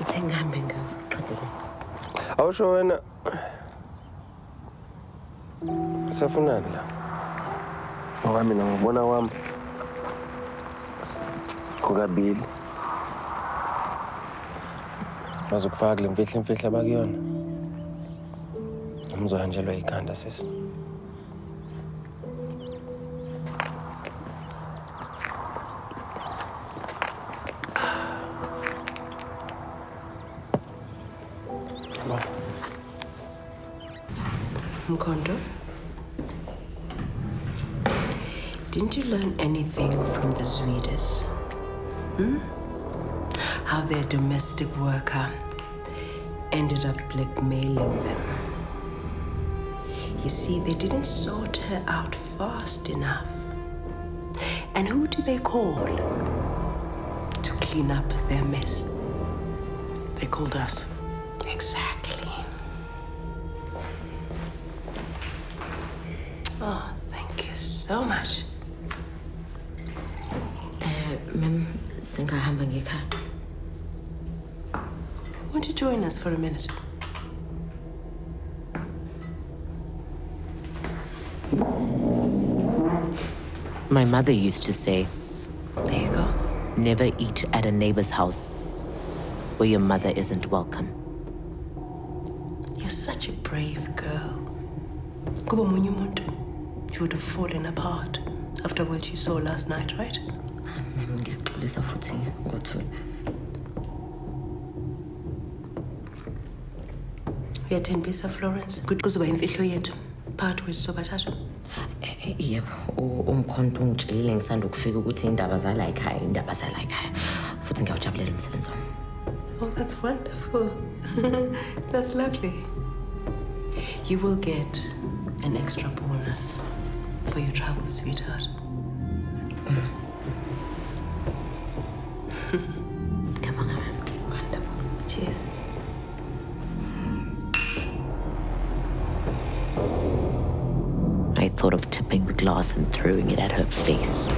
It's in Gambingo. I'll show you. Safunana. Oh, I mean, I'm gonna want Kogabil. Mazukfagli, mfitla bagiyona. Umzohanjelwa ikhanda sisi. Mkondo, didn't you learn anything from the Swedes? How their domestic worker ended up blackmailing them. You see, they didn't sort her out fast enough. And who did they call to clean up their mess? They called us. Exactly. Oh, thank you so much. Mem, Senga Hambangika. Won't you join us for a minute? My mother used to say, there you go. Never eat at a neighbor's house where your mother isn't welcome. You're such a brave girl. Kuba Munyumuntu. You would have fallen apart after what you saw last night, right? We are 10 pieces of Florence. Good kuzuba imfihlo yethu. Part with sobathathu. Yebo, umkhonto ungitshelile ngisanda ukufika ukuthi indaba zala ekhaya, Futhi ngiyawujabulela umsebenzi wami. Oh, that's wonderful. That's lovely. You will get an extra bonus for your travel, sweetheart. Come on, wonderful. Cheers. I thought of tipping the glass and throwing it at her face.